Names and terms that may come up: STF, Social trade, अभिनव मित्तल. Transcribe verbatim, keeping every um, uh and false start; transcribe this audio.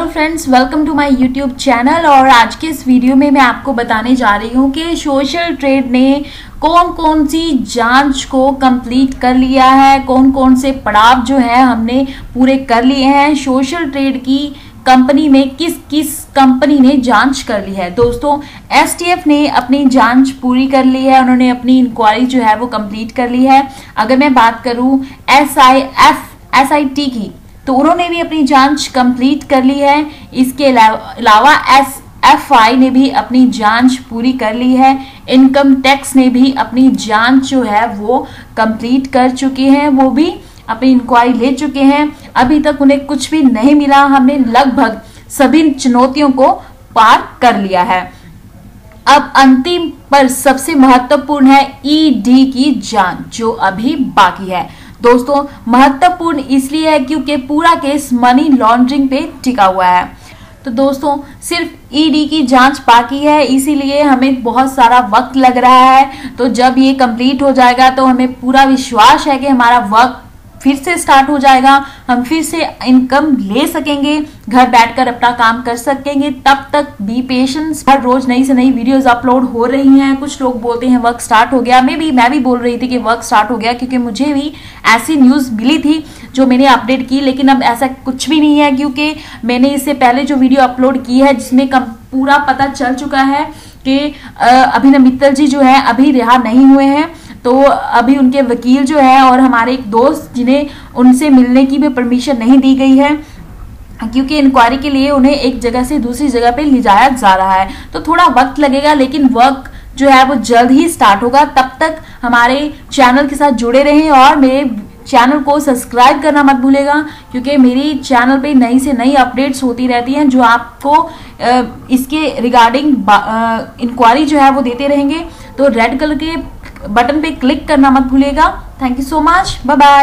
Hello friends, welcome to my YouTube channel. और आज के इस वीडियो में मैं आपको बताने जा रही हूँ कि सोशल ट्रेड ने कौन कौन सी जांच को कंप्लीट कर लिया है, कौन कौन से पड़ाव जो है हमने पूरे कर लिए हैं, सोशल ट्रेड की कंपनी में किस किस कंपनी ने जांच कर ली है। दोस्तों, एसटीएफ ने अपनी जांच पूरी कर ली है, उन्होंने अपनी इंक्वायरी जो है वो कंप्लीट कर ली है। अगर मैं बात करूँ एसआईएफ एसआईटी की, तो उन्होंने भी अपनी जांच कंप्लीट कर ली है। इसके अलावा एसएफआई ने भी अपनी जांच पूरी कर ली है। इनकम टैक्स ने भी अपनी जांच जो है वो कंप्लीट कर चुकी है, वो भी अपनी इंक्वायरी ले चुके हैं। अभी तक उन्हें कुछ भी नहीं मिला। हमने लगभग सभी चुनौतियों को पार कर लिया है। अब अंतिम पर सबसे महत्वपूर्ण है ईडी की जांच, जो अभी बाकी है। दोस्तों, महत्वपूर्ण इसलिए है क्योंकि पूरा केस मनी लॉन्ड्रिंग पे टिका हुआ है। तो दोस्तों, सिर्फ ईडी की जांच बाकी है, इसीलिए हमें बहुत सारा वक्त लग रहा है। तो जब ये कंप्लीट हो जाएगा तो हमें पूरा विश्वास है कि हमारा वर्क फिर से स्टार्ट हो जाएगा, हम फिर से इनकम ले सकेंगे, घर बैठकर अपना काम कर सकेंगे। तब तक बी पेशेंस। हर रोज नई से नई वीडियोस अपलोड हो रही हैं। कुछ लोग बोलते हैं वर्क स्टार्ट हो गया, मैं भी मैं भी बोल रही थी कि वर्क स्टार्ट हो गया, क्योंकि मुझे भी ऐसी न्यूज़ मिली थी जो मैंने अपडेट की। लेकिन अब ऐसा कुछ भी नहीं है, क्योंकि मैंने इससे पहले जो वीडियो अपलोड की है जिसमें पूरा पता चल चुका है कि अभिनव मित्तल जी जो है अभी रिहा नहीं हुए हैं। तो अभी उनके वकील जो है और हमारे एक दोस्त, जिन्हें उनसे मिलने की भी परमिशन नहीं दी गई है क्योंकि इंक्वायरी के लिए उन्हें एक जगह से दूसरी जगह पे ले जाया जा रहा है, तो थोड़ा वक्त लगेगा। लेकिन वर्क जो है वो जल्द ही स्टार्ट होगा। तब तक हमारे चैनल के साथ जुड़े रहें और मेरे चैनल को सब्सक्राइब करना मत भूलेगा, क्योंकि मेरी चैनल पे नई से नई अपडेट्स होती रहती हैं जो आपको इसके रिगार्डिंग इंक्वायरी जो है वो देते रहेंगे। तो रेड कलर के बटन पे क्लिक करना मत भूलिएगा। Thank you so much, bye bye.